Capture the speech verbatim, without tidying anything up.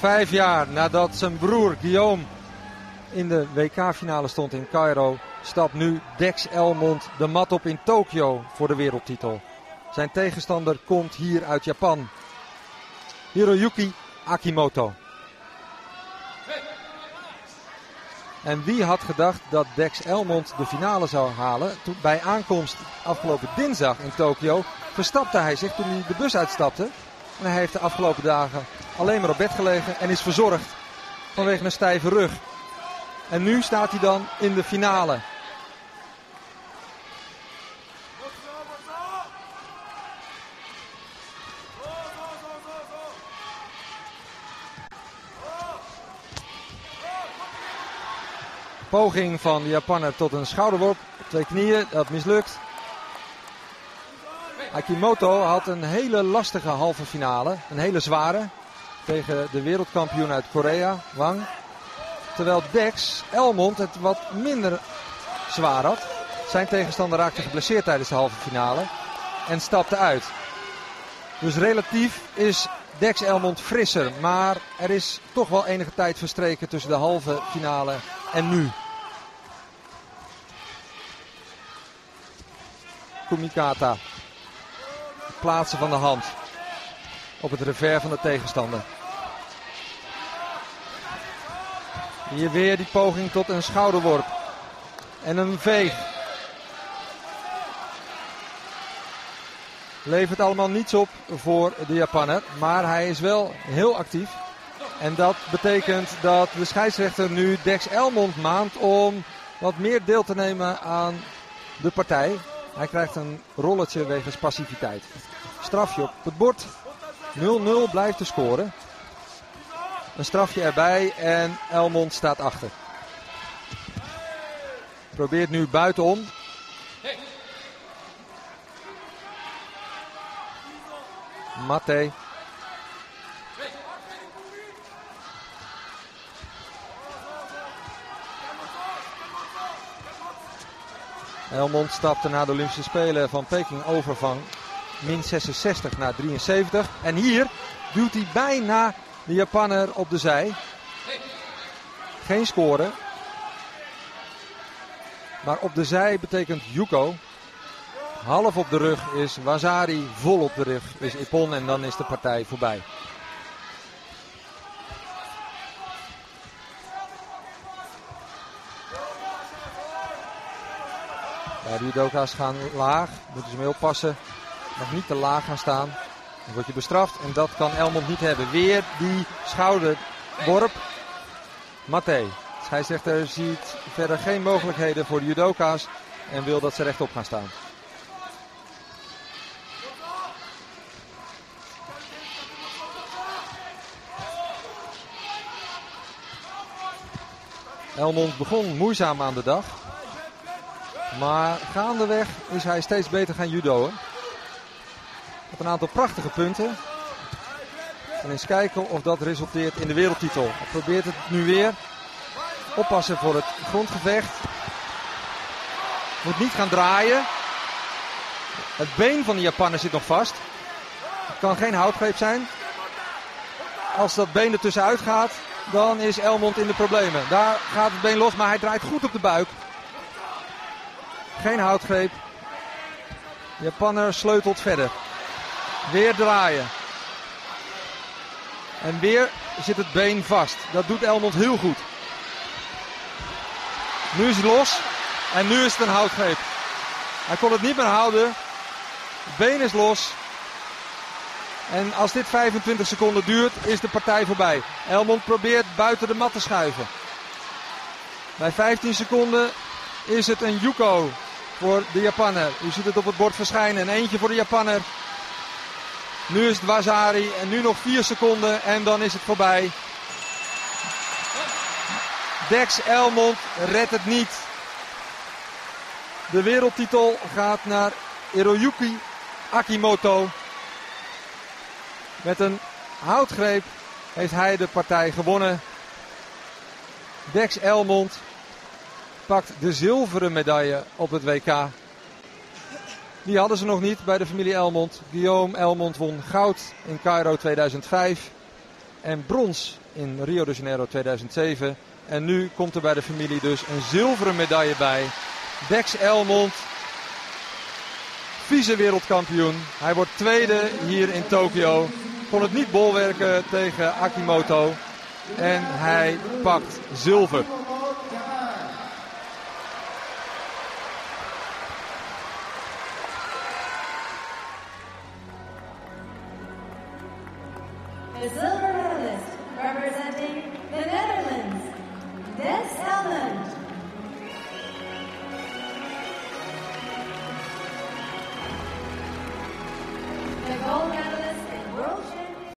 Vijf jaar nadat zijn broer Guillaume in de W K-finale stond in Cairo, stapt nu Dex Elmont de mat op in Tokio voor de wereldtitel. Zijn tegenstander komt hier uit Japan. Hiroyuki Akimoto. En wie had gedacht dat Dex Elmont de finale zou halen? Toen, bij aankomst afgelopen dinsdag in Tokio, verstapte hij zich toen hij de bus uitstapte. En hij heeft de afgelopen dagen alleen maar op bed gelegen en is verzorgd vanwege een stijve rug. En nu staat hij dan in de finale. Poging van de Japaner tot een schouderworp op twee knieën, dat mislukt. Akimoto had een hele lastige halve finale, een hele zware, tegen de wereldkampioen uit Korea, Wang. Terwijl Dex Elmont het wat minder zwaar had. Zijn tegenstander raakte geblesseerd tijdens de halve finale en stapte uit. Dus relatief is Dex Elmont frisser, maar er is toch wel enige tijd verstreken tussen de halve finale en nu. Kumikata. Het plaatsen van de hand op het revers van de tegenstander. Hier weer die poging tot een schouderworp. En een veeg. Levert allemaal niets op voor de Japanner. Maar hij is wel heel actief. En dat betekent dat de scheidsrechter nu Dex Elmont maand om wat meer deel te nemen aan de partij. Hij krijgt een rolletje wegens passiviteit. Strafje op het bord. nul nul blijft te scoren. Een strafje erbij en Elmont staat achter. Probeert nu buitenom. Maté. Elmont stapte na de Olympische Spelen van Peking over van min zesenzestig naar drieënzeventig. En hier duwt hij bijna de Japanner op de zij. Geen scoren. Maar op de zij betekent Yuko. Half op de rug is Wazari, vol op de rug is Ippon en dan is de partij voorbij. Ja, de judoka's gaan laag, moeten ze mee oppassen. Nog niet te laag gaan staan. Dan word je bestraft en dat kan Elmont niet hebben. Weer die schouderworp. Maté. De scheidsrechter ziet verder geen mogelijkheden voor de judoka's en wil dat ze rechtop gaan staan. Elmont begon moeizaam aan de dag. Maar gaandeweg is hij steeds beter gaan judoën. Op een aantal prachtige punten. En eens kijken of dat resulteert in de wereldtitel. Hij probeert het nu weer. Oppassen voor het grondgevecht. Moet niet gaan draaien. Het been van de Japaner zit nog vast. Het kan geen houtgreep zijn. Als dat been er tussenuit gaat, dan is Elmont in de problemen. Daar gaat het been los, maar hij draait goed op de buik. Geen houtgreep. De Japaner sleutelt verder. Weer draaien. En weer zit het been vast. Dat doet Elmont heel goed. Nu is het los. En nu is het een houtgreep. Hij kon het niet meer houden. Het been is los. En als dit vijfentwintig seconden duurt, is de partij voorbij. Elmont probeert buiten de mat te schuiven. Bij vijftien seconden is het een Yuko voor de Japanner. U ziet het op het bord verschijnen. En eentje voor de Japanner. Nu is het Wazari en nu nog vier seconden en dan is het voorbij. Dex Elmont redt het niet. De wereldtitel gaat naar Hiroyuki Akimoto. Met een houtgreep heeft hij de partij gewonnen. Dex Elmont pakt de zilveren medaille op het W K. Die hadden ze nog niet bij de familie Elmont. Guillaume Elmont won goud in Cairo tweeduizend vijf. en brons in Rio de Janeiro tweeduizend zeven. En nu komt er bij de familie dus een zilveren medaille bij. Dex Elmont, vice-wereldkampioen. Hij wordt tweede hier in Tokio. Kon het niet bolwerken tegen Akimoto. En hij pakt zilver. Is